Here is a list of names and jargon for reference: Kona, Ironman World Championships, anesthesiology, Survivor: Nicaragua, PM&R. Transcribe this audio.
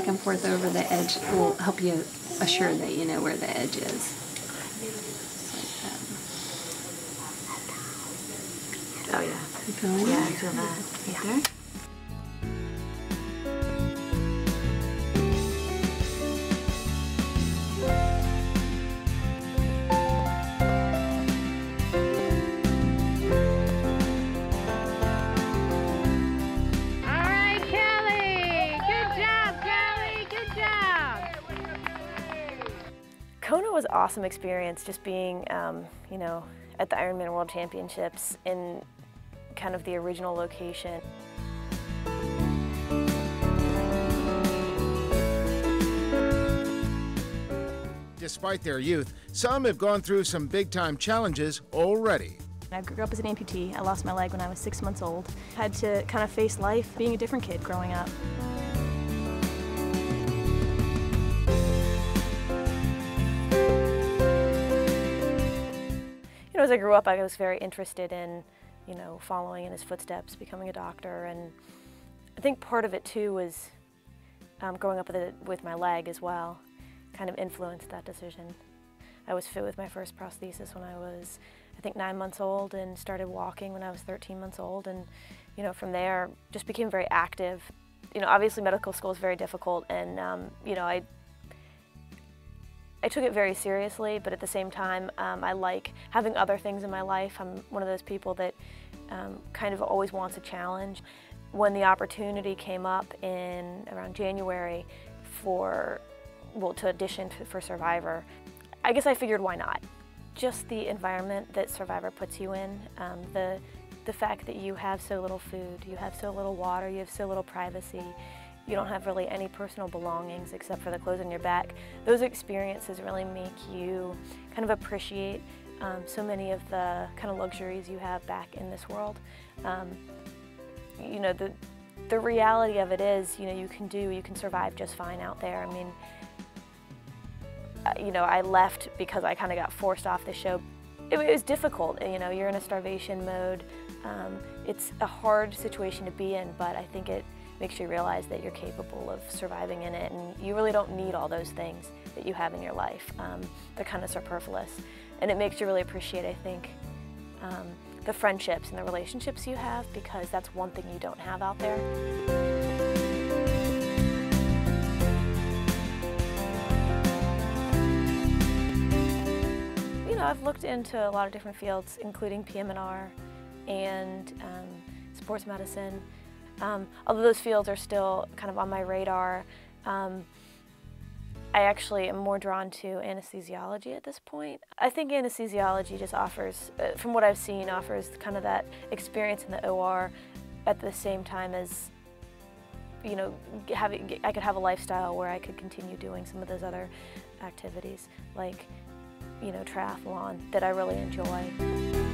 back and forth over the edge will help you assure that you know where the edge is. Like that. Oh yeah. You feeling it? Yeah, I feel that. Yeah. There? Kona was an awesome experience, just being, you know, at the Ironman World Championships in kind of the original location. Despite their youth, some have gone through some big-time challenges already. I grew up as an amputee. I lost my leg when I was 6 months old. I had to kind of face life being a different kid growing up. As I grew up, I was very interested in, you know, following in his footsteps, becoming a doctor, and I think part of it too was growing up with my leg as well, kind of influenced that decision. I was fit with my first prosthesis when I was, I think, 9 months old, and started walking when I was 13 months old, and, you know, from there just became very active. You know, obviously medical school is very difficult, and you know, I took it very seriously, but at the same time, I like having other things in my life. I'm one of those people that kind of always wants a challenge. When the opportunity came up in around January for, well, to audition for Survivor, I guess I figured, why not? Just the environment that Survivor puts you in, the fact that you have so little food, you have so little water, you have so little privacy. You don't have really any personal belongings except for the clothes on your back. Those experiences really make you kind of appreciate so many of the kind of luxuries you have back in this world. You know, the reality of it is, you know, you can survive just fine out there. I mean, you know, I left because I kind of got forced off the show. It was difficult, you know, you're in a starvation mode. It's a hard situation to be in, but I think it makes you realize that you're capable of surviving in it, and you really don't need all those things that you have in your life. They're kind of superfluous, and it makes you really appreciate, I think, the friendships and the relationships you have, because that's one thing you don't have out there. You know, I've looked into a lot of different fields, including PM&R and sports medicine. Although those fields are still kind of on my radar, I actually am more drawn to anesthesiology at this point. I think anesthesiology just offers, from what I've seen, offers kind of that experience in the OR at the same time as, you know, I could have a lifestyle where I could continue doing some of those other activities like, you know, triathlon that I really enjoy.